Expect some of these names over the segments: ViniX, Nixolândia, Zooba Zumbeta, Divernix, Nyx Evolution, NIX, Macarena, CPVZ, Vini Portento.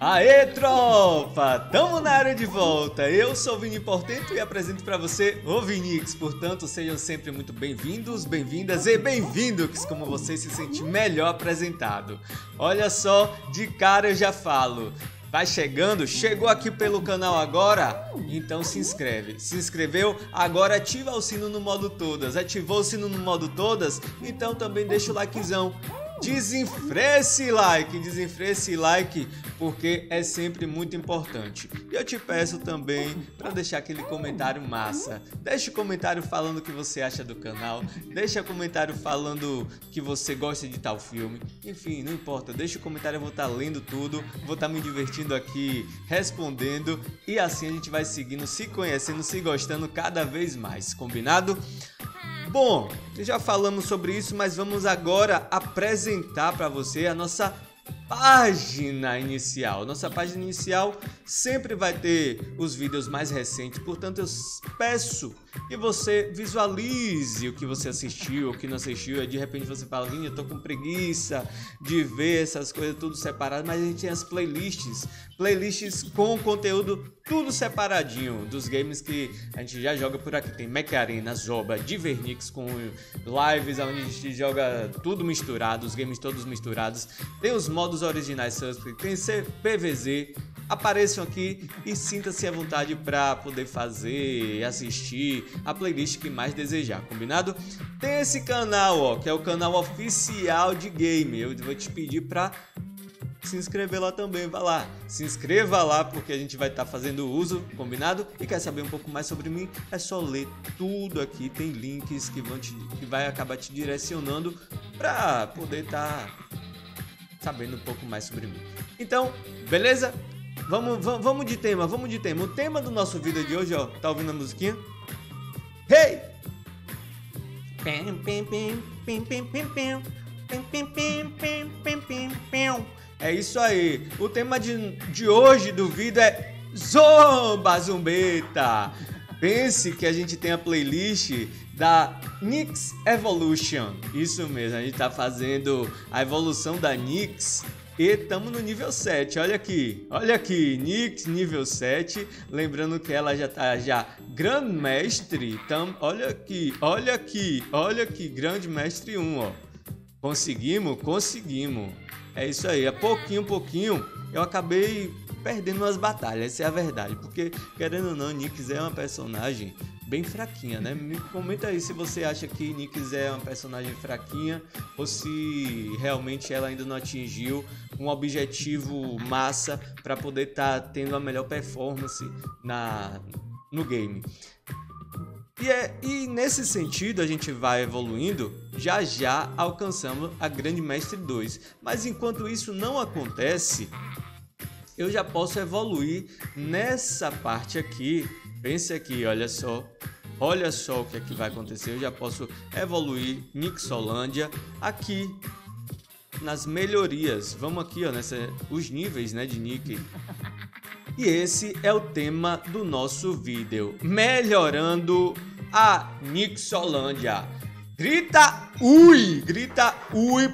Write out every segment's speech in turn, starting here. Aê, tropa! Tamo na área de volta! Eu sou o Vini Portento e apresento pra você o ViniX. Portanto, sejam sempre muito bem-vindos, bem-vindas e bem-vindos, como você se sente melhor apresentado. Olha só, de cara eu já falo. Vai chegando? Chegou aqui pelo canal agora? Então se inscreve. Se inscreveu? Agora ativa o sino no modo todas. Ativou o sino no modo todas? Então também deixa o likezão. Desenfreia esse like, porque é sempre muito importante. E eu te peço também para deixar aquele comentário massa. Deixa o comentário falando o que você acha do canal, deixa o comentário falando que você gosta de tal filme. Enfim, não importa, deixa o comentário, eu vou estar lendo tudo, vou estar me divertindo aqui, respondendo, e assim a gente vai seguindo, se conhecendo, se gostando cada vez mais, combinado? Bom, já falamos sobre isso, mas vamos agora apresentar para você a nossa página inicial. Nossa página inicial sempre vai ter os vídeos mais recentes, portanto eu peço que você visualize o que você assistiu, o que não assistiu. E de repente você fala, Vini, eu tô com preguiça de ver essas coisas tudo separado, mas a gente tem as playlists com conteúdo tudo separadinho, dos games que a gente já joga por aqui. Tem Macarena, Zooba, Divernix, com lives onde a gente joga tudo misturado, os games todos misturados. Tem os modos originais, tem CPVZ. Apareçam aqui e sinta-se à vontade para poder fazer, assistir a playlist que mais desejar, combinado? Tem esse canal, ó, que é o canal oficial de game. Eu vou te pedir para se inscrever lá também, vai lá. Se inscreva lá, porque a gente vai estar fazendo uso, combinado? E quer saber um pouco mais sobre mim? É só ler tudo aqui, tem links que vai acabar te direcionando para poder estar sabendo um pouco mais sobre mim. Então, beleza? Vamos de tema, vamos de tema. O tema do nosso vídeo de hoje, ó, tá ouvindo a musiquinha? Hey! É isso aí. O tema de hoje do vídeo é Zooba Zumbeta. Pense que a gente tem a playlist da NIX Evolution. Isso mesmo, a gente tá fazendo a evolução da NIX. E estamos no nível 7, olha aqui, Nyx nível 7, lembrando que ela já tá já Grandmestre, olha aqui, Grandmestre 1, ó, conseguimos, é isso aí, a pouquinho, eu acabei perdendo umas batalhas, essa é a verdade, porque querendo ou não, Nyx é uma personagem bem fraquinha, né? Me comenta aí se você acha que Nyx é uma personagem fraquinha ou se realmente ela ainda não atingiu um objetivo massa para poder estar tendo a melhor performance no game. E nesse sentido a gente vai evoluindo, já alcançamos a Grandmestre 2. Mas enquanto isso não acontece, eu já posso evoluir nessa parte aqui. Pense aqui, olha só o que é que vai acontecer. Eu já posso evoluir Nixolândia aqui nas melhorias. Vamos aqui, ó, os níveis, né, de Nyx. E esse é o tema do nosso vídeo, melhorando a Nixolândia. Grita ui,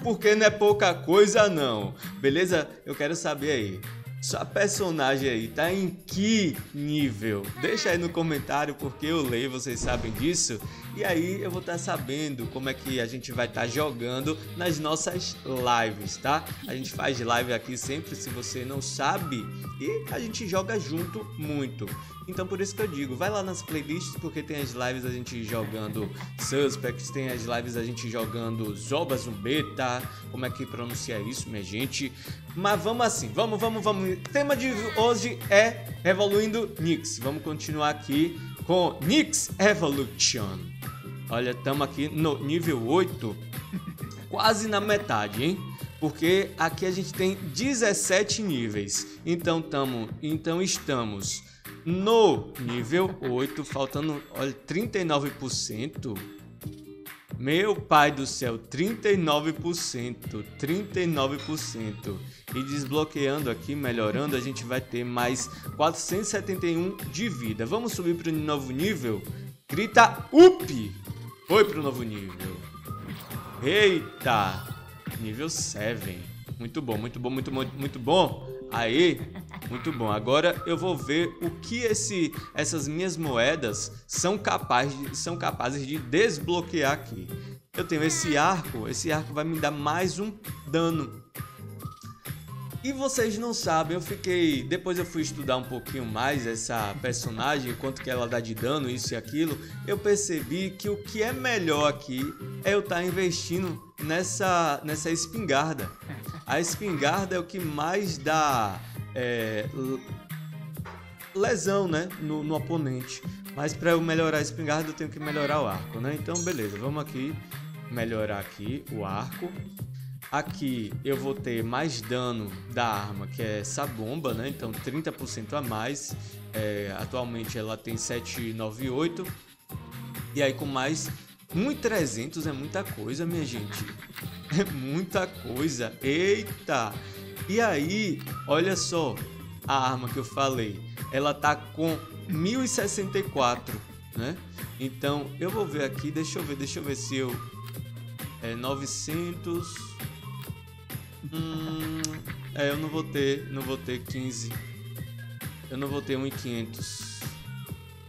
porque não é pouca coisa não. Beleza? Eu quero saber aí. Sua personagem aí tá em que nível? Deixa aí no comentário, porque eu leio, vocês sabem disso. E aí eu vou estar sabendo como é que a gente vai estar jogando nas nossas lives, tá? A gente faz live aqui sempre, se você não sabe, e a gente joga junto muito. Então por isso que eu digo, vai lá nas playlists, porque tem as lives a gente jogando Suspects, tem as lives a gente jogando Zooba Zumbeta, como é que pronuncia isso, minha gente? Mas vamos assim, vamos. O tema de hoje é evoluindo Nyx. Vamos continuar aqui com Nyx Evolution. Olha, estamos aqui no nível 8, quase na metade, hein? Porque aqui a gente tem 17 níveis. Então estamos no nível 8, faltando, olha, 39%. Meu pai do céu, 39%. E desbloqueando aqui, melhorando, a gente vai ter mais 471 de vida. Vamos subir para o novo nível? Grita up! Foi para o novo nível. Eita! Nível 7. Muito bom, muito bom, muito bom, muito bom. Aí, muito bom. Agora eu vou ver o que essas minhas moedas são capazes de desbloquear aqui. Eu tenho esse arco vai me dar mais um dano. E vocês não sabem, depois eu fui estudar um pouquinho mais essa personagem, quanto que ela dá de dano, isso e aquilo. Eu percebi que o que é melhor aqui é eu estar investindo nessa espingarda. A espingarda é o que mais dá lesão, né, no oponente. Mas para eu melhorar a espingarda eu tenho que melhorar o arco, né? Então beleza, vamos aqui melhorar aqui o arco. Aqui eu vou ter mais dano da arma, que é essa bomba, né? Então 30% a mais. Atualmente ela tem 798. E aí com mais 1.300 é muita coisa, minha gente. É muita coisa. Eita! E aí, olha só a arma que eu falei. Ela tá com 1064, né? Então eu vou ver aqui, deixa eu ver se eu... 900... eu não vou ter 15. Eu não vou ter 1.500,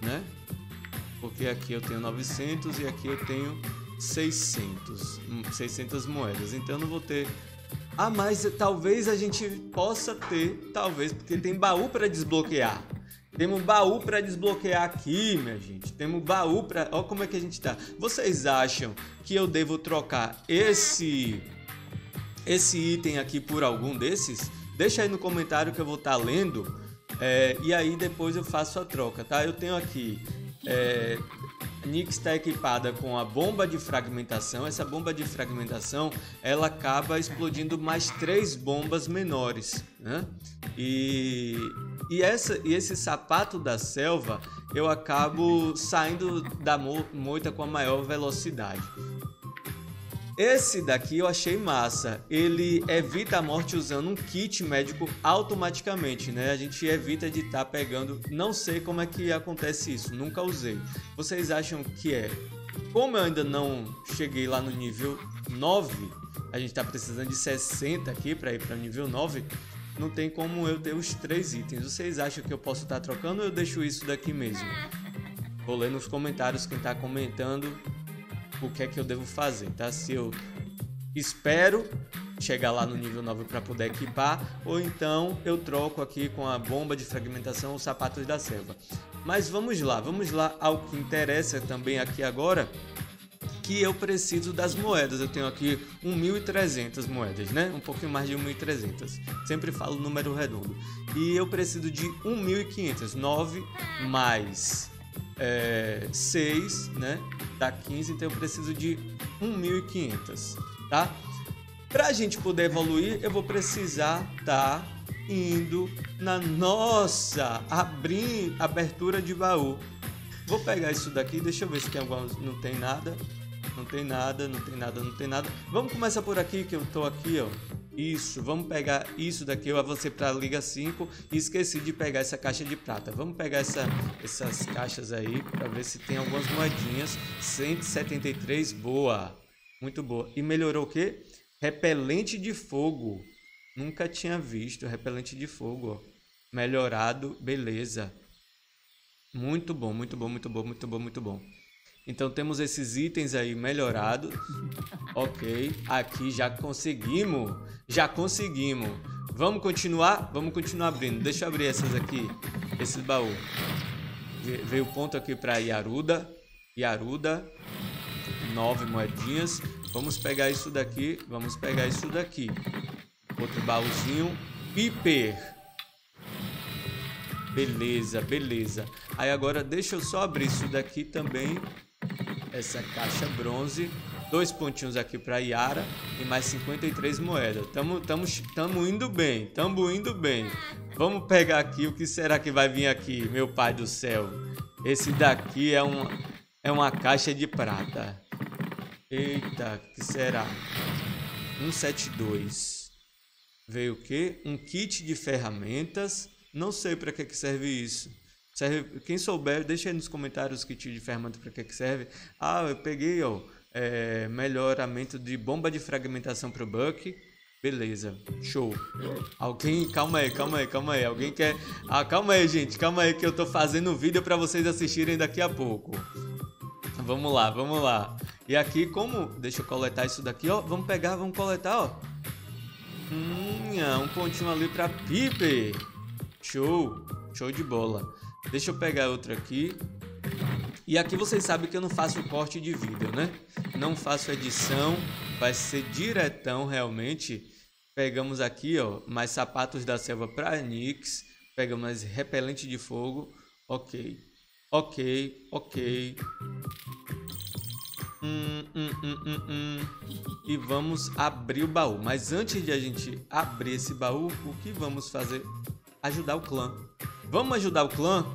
né? Porque aqui eu tenho 900 e aqui eu tenho 600 moedas. Então eu não vou ter. Ah, mas talvez a gente possa ter, talvez, porque tem baú para desbloquear. Temos baú para desbloquear aqui, minha gente. Temos baú para... Olha como é que a gente tá. Vocês acham que eu devo trocar esse item aqui por algum desses? Deixa aí no comentário que eu vou estar lendo. E aí depois eu faço a troca, tá? Eu tenho aqui... Nyx está equipada com a bomba de fragmentação. Essa bomba de fragmentação, ela acaba explodindo mais 3 bombas menores, né? E esse sapato da selva, eu acabo saindo da moita com a maior velocidade. Esse daqui eu achei massa, ele evita a morte usando um kit médico automaticamente, né? A gente evita de estar pegando, não sei como é que acontece isso, nunca usei. Vocês acham que é? Como eu ainda não cheguei lá no nível 9, a gente tá precisando de 60 aqui para ir para o nível 9, não tem como eu ter os 3 itens. Vocês acham que eu posso estar trocando ou eu deixo isso daqui mesmo? Vou ler nos comentários quem tá comentando. O que é que eu devo fazer, tá? Se eu espero chegar lá no nível 9 para poder equipar, ou então eu troco aqui com a bomba de fragmentação os sapatos da selva. Mas vamos lá ao que interessa também aqui agora, que eu preciso das moedas. Eu tenho aqui 1.300 moedas, né? Um pouquinho mais de 1.300. Sempre falo número redondo. E eu preciso de 1.500, 9 mais... 6, né? Dá 15, então eu preciso de 1.500, tá? Pra gente poder evoluir, eu vou precisar tá indo na nossa abertura de baú. Vou pegar isso daqui, deixa eu ver se tem alguma... Não tem nada, não tem nada, não tem nada, não tem nada. Vamos começar por aqui, que eu tô aqui, ó. Isso, vamos pegar isso daqui. Eu avancei para a Liga 5 e esqueci de pegar essa caixa de prata. Vamos pegar essas caixas aí para ver se tem algumas moedinhas. 173, boa. Muito boa. E melhorou o quê? Repelente de fogo. Nunca tinha visto repelente de fogo. Ó. Melhorado, beleza. Muito bom, muito bom, muito bom, muito bom, muito bom. Então temos esses itens aí melhorados. Ok, aqui já conseguimos. Vamos continuar abrindo. Deixa eu abrir essas aqui, esse baú. Veio o ponto aqui para Yaruda, 9 moedinhas. Vamos pegar isso daqui. Outro baúzinho, Piper. Beleza, beleza. Aí agora deixa eu só abrir isso daqui também. Essa caixa bronze, 2 pontinhos aqui para Yara e mais 53 moedas. Tamo indo bem, Vamos pegar aqui, o que será que vai vir aqui, meu pai do céu? Esse daqui é uma caixa de prata. Eita, que será? 172. Veio o quê? Um kit de ferramentas. Não sei para que serve isso. Quem souber, deixa aí nos comentários que kit de ferramenta para que serve. Ah, eu peguei, ó, melhoramento de bomba de fragmentação para o Buck. Beleza, show. Alguém, calma aí. Alguém quer... Ah, calma aí, gente, calma aí que eu tô fazendo um vídeo pra vocês assistirem daqui a pouco. Vamos lá, vamos lá. E aqui como... Deixa eu coletar isso daqui, ó. Vamos pegar, vamos coletar, ó. Um pontinho ali pra Pipe. Show, show de bola. Deixa eu pegar outra aqui. E aqui vocês sabem que eu não faço corte de vídeo, né? Não faço edição. Vai ser diretão, realmente. Pegamos aqui, ó, mais sapatos da selva pra Nyx. Pegamos mais repelente de fogo. Ok. E vamos abrir o baú. Mas antes de a gente abrir esse baú, o que vamos fazer? Ajudar o clã. Vamos ajudar o clã?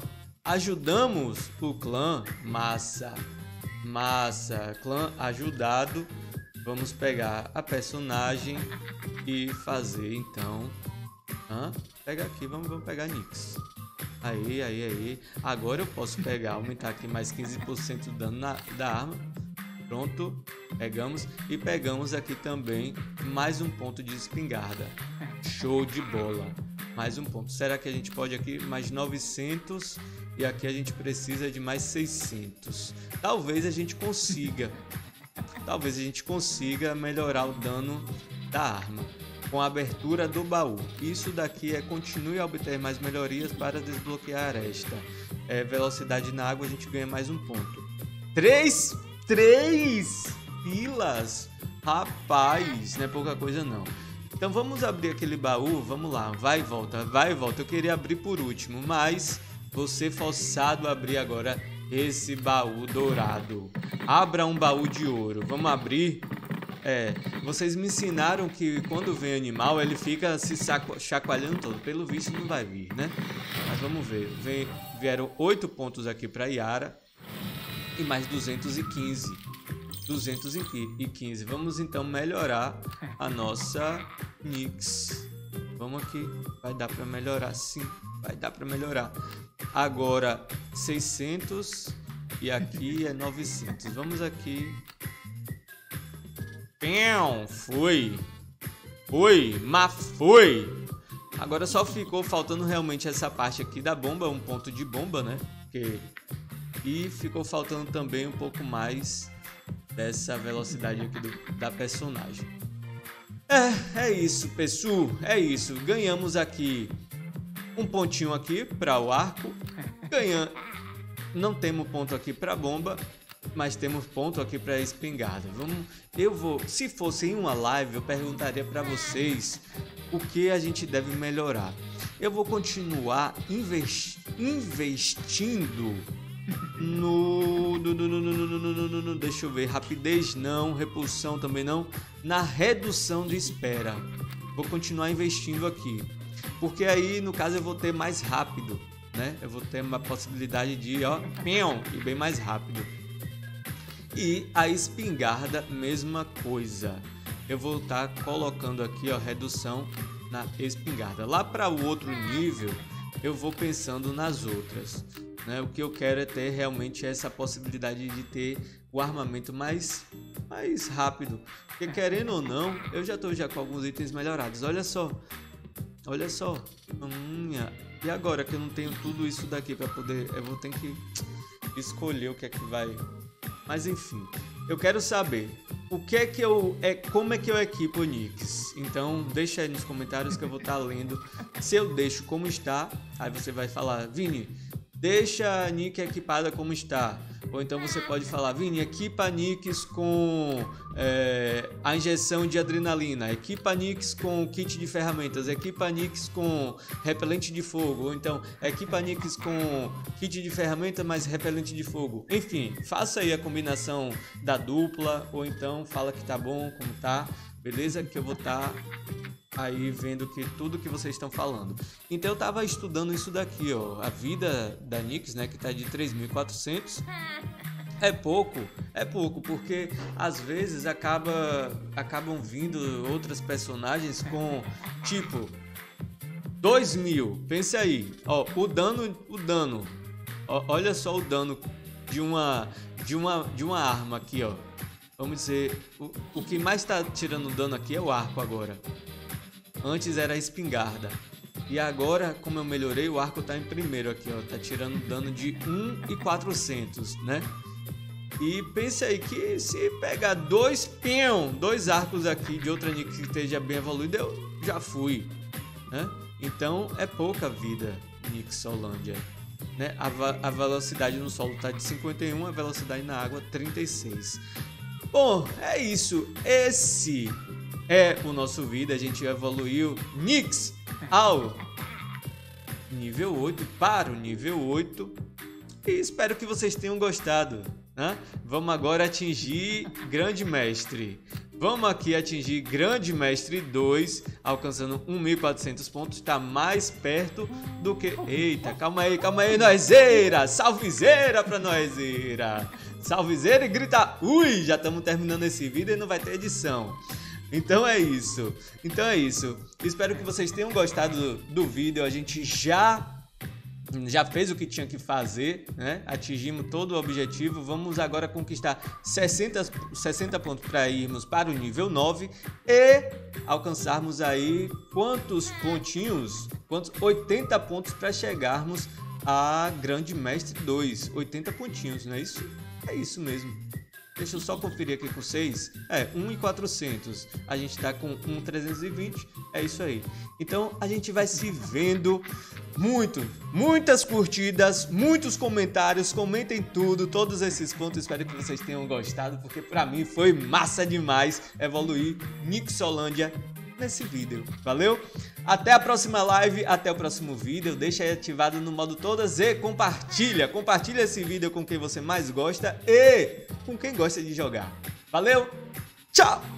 Ajudamos o clã. Massa. Massa. Clã ajudado. Vamos pegar a personagem e fazer, então... Pega aqui. Vamos pegar a Nyx. Aí. Agora eu posso pegar, aumentar aqui mais 15% do dano da arma. Pronto. Pegamos. E pegamos aqui também mais um ponto de espingarda. Show de bola. Mais um ponto. Será que a gente pode aqui mais 900? E aqui a gente precisa de mais 600. Talvez a gente consiga melhorar o dano da arma com a abertura do baú. Isso daqui é continue a obter mais melhorias para desbloquear a aresta. É, velocidade na água, a gente ganha mais um ponto. 3 pilas! Rapaz, não é pouca coisa não. Então vamos abrir aquele baú, vamos lá, vai e volta. Eu queria abrir por último, mas vou ser forçado a abrir agora esse baú dourado. Abra um baú de ouro. Vamos abrir. É, vocês me ensinaram que quando vem animal ele fica se chacoalhando todo. Pelo visto não vai vir, né? Mas vamos ver. Vieram 8 pontos aqui para Yara e mais 215. Vamos então melhorar a nossa Nyx. Vamos aqui. Vai dar para melhorar, sim. Vai dar para melhorar. Agora 600 e aqui é 900. Vamos aqui. Pão, foi. Agora só ficou faltando realmente essa parte aqui da bomba, um ponto de bomba, né? E ficou faltando também um pouco mais dessa velocidade aqui da personagem. É isso, pessoal. É isso. Ganhamos aqui um pontinho aqui para o arco. Não temos ponto aqui para bomba, mas temos ponto aqui para espingarda. Se fosse em uma live, eu perguntaria para vocês o que a gente deve melhorar. Eu vou continuar investindo no deixa eu ver, rapidez não, repulsão também não, na redução de espera. Vou continuar investindo aqui. Porque aí, no caso, eu vou ter mais rápido, né? Eu vou ter uma possibilidade de, ó, e bem mais rápido. E a espingarda, mesma coisa. Eu vou estar colocando aqui, ó, redução na espingarda. Lá para o outro nível, eu vou pensando nas outras, né? O que eu quero é ter realmente essa possibilidade de ter o armamento mais rápido. Porque, querendo ou não, eu já estou com alguns itens melhorados. Olha só, e agora que eu não tenho tudo isso daqui para poder, eu vou ter que escolher o que é que vai, mas enfim, eu quero saber o que é que como é que eu equipo o Nyx. Então deixa aí nos comentários que eu vou estar lendo. Se eu deixo como está, aí você vai falar, Vini, deixa a Nyx equipada como está. Ou então você pode falar, Vini, equipa Nyx com a injeção de adrenalina, equipa Nyx com o kit de ferramentas, equipa Nyx com repelente de fogo, ou então equipa Nyx com kit de ferramenta mais repelente de fogo. Enfim, faça aí a combinação da dupla, ou então fala que tá bom, como tá, beleza? Que eu vou estar aí vendo que tudo que vocês estão falando. Então eu tava estudando isso daqui, ó, a vida da Nyx, né, que tá de 3.400. É pouco, porque às vezes acabam vindo outras personagens com tipo 2.000. Pense aí, ó, o dano. Ó, olha só o dano de uma arma aqui, ó. Vamos dizer, o que mais tá tirando dano aqui é o arco agora. Antes era a espingarda. E agora, como eu melhorei, o arco tá em primeiro aqui, ó. Tá tirando dano de 1.400, né? E pense aí que se pegar dois arcos aqui de outra Nyx que esteja bem evoluída, eu já fui, né? Então é pouca vida Nixolândia, né? A velocidade no solo tá de 51, a velocidade na água 36. Bom, é isso. Esse é o nosso vídeo. A gente evoluiu Nyx ao nível 8, para o nível 8. E espero que vocês tenham gostado. Vamos agora atingir Grande Mestre. Vamos aqui atingir Grande Mestre 2, alcançando 1.400 pontos. Está mais perto do que... Eita, calma aí, noizeira! Salvezeira pra noizeira! Salvezeira e grita... Ui, já estamos terminando esse vídeo e não vai ter edição. Então é isso. Espero que vocês tenham gostado do vídeo. A gente já fez o que tinha que fazer, né? Atingimos todo o objetivo. Vamos agora conquistar 60 pontos para irmos para o nível 9 e alcançarmos aí quantos pontinhos? 80 pontos para chegarmos a Grande Mestre 2. 80 pontinhos, não é isso? É isso mesmo. Deixa eu só conferir aqui com vocês. É, 1.400. A gente tá com 1.320. É isso aí. Então, a gente vai se vendo muito. Muitas curtidas, muitos comentários. Comentem tudo, todos esses pontos. Espero que vocês tenham gostado, porque pra mim foi massa demais evoluir Nixolândia nesse vídeo. Valeu? Até a próxima live, até o próximo vídeo. Deixa aí ativado no modo todas e compartilha. Compartilha esse vídeo com quem você mais gosta e com quem gosta de jogar. Valeu, tchau!